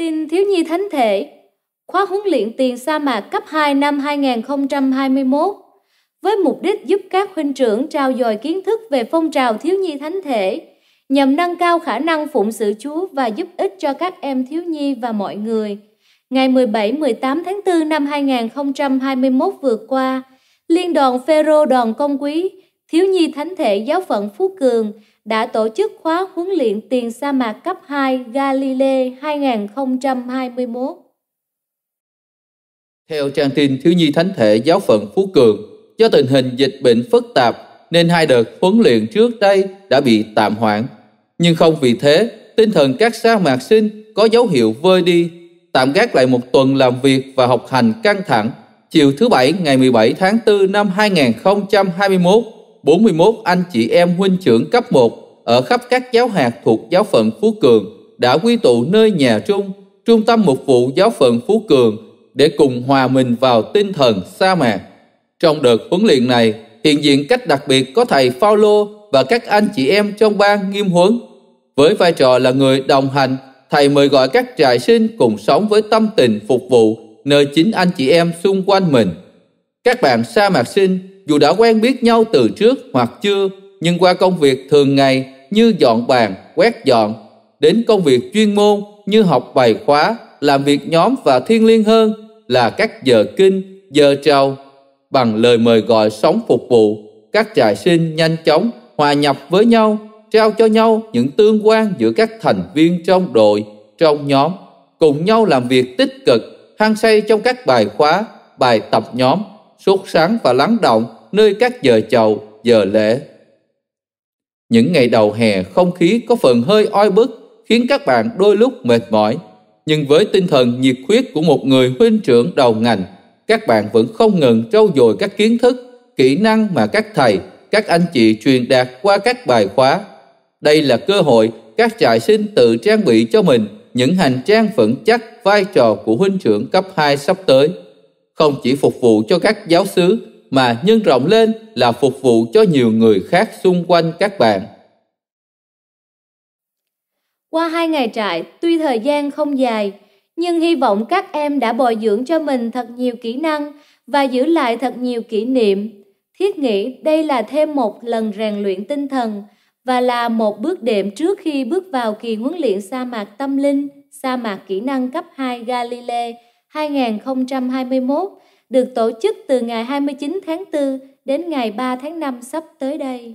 Tin thiếu nhi thánh thể, khóa huấn luyện tiền sa mạc cấp 2 năm 2021 với mục đích giúp các huynh trưởng trao dồi kiến thức về phong trào thiếu nhi thánh thể nhằm nâng cao khả năng phụng sự Chúa và giúp ích cho các em thiếu nhi và mọi người. Ngày 17-18 tháng 4 năm 2021 vừa qua, Liên đoàn Phêrô Đoàn Công Quí, Thiếu nhi Thánh thể giáo phận Phú Cường đã tổ chức khóa huấn luyện tiền sa mạc cấp 2 Galilê 2021. Theo trang tin Thiếu nhi Thánh thể giáo phận Phú Cường, do tình hình dịch bệnh phức tạp nên hai đợt huấn luyện trước đây đã bị tạm hoãn. Nhưng không vì thế, tinh thần các sa mạc sinh có dấu hiệu vơi đi. Tạm gác lại một tuần làm việc và học hành căng thẳng, chiều thứ Bảy ngày 17 tháng 4 năm 2021, 41 anh chị em huynh trưởng cấp 1 ở khắp các giáo hạt thuộc giáo phận Phú Cường đã quy tụ nơi nhà trung tâm mục vụ giáo phận Phú Cường để cùng hòa mình vào tinh thần sa mạc. Trong đợt huấn luyện này, hiện diện cách đặc biệt có thầy Phaolô và các anh chị em trong ban nghiêm huấn. Với vai trò là người đồng hành, thầy mời gọi các trại sinh cùng sống với tâm tình phục vụ nơi chính anh chị em xung quanh mình. Các bạn sa mạc sinh dù đã quen biết nhau từ trước hoặc chưa, nhưng qua công việc thường ngày như dọn bàn, quét dọn, đến công việc chuyên môn như học bài khóa, làm việc nhóm và thiêng liêng hơn là các giờ kinh, giờ trầu. Bằng lời mời gọi sống phục vụ, các trại sinh nhanh chóng hòa nhập với nhau, trao cho nhau những tương quan giữa các thành viên trong đội, trong nhóm, cùng nhau làm việc tích cực, hăng say trong các bài khóa, bài tập nhóm, sốt sắng và lắng động nơi các giờ chầu, giờ lễ. Những ngày đầu hè không khí có phần hơi oi bức khiến các bạn đôi lúc mệt mỏi, nhưng với tinh thần nhiệt huyết của một người huynh trưởng đầu ngành, các bạn vẫn không ngừng trau dồi các kiến thức, kỹ năng mà các thầy, các anh chị truyền đạt qua các bài khóa. Đây là cơ hội các trại sinh tự trang bị cho mình những hành trang vững chắc vai trò của huynh trưởng cấp 2 sắp tới. Không chỉ phục vụ cho các giáo xứ mà nhân rộng lên là phục vụ cho nhiều người khác xung quanh các bạn. Qua 2 ngày trại, tuy thời gian không dài, nhưng hy vọng các em đã bồi dưỡng cho mình thật nhiều kỹ năng và giữ lại thật nhiều kỷ niệm. Thiết nghĩ đây là thêm một lần rèn luyện tinh thần và là một bước đệm trước khi bước vào kỳ huấn luyện sa mạc tâm linh, sa mạc kỹ năng cấp 2 Galilê 2021 được tổ chức từ ngày 29 tháng 4 đến ngày 3 tháng 5 sắp tới đây.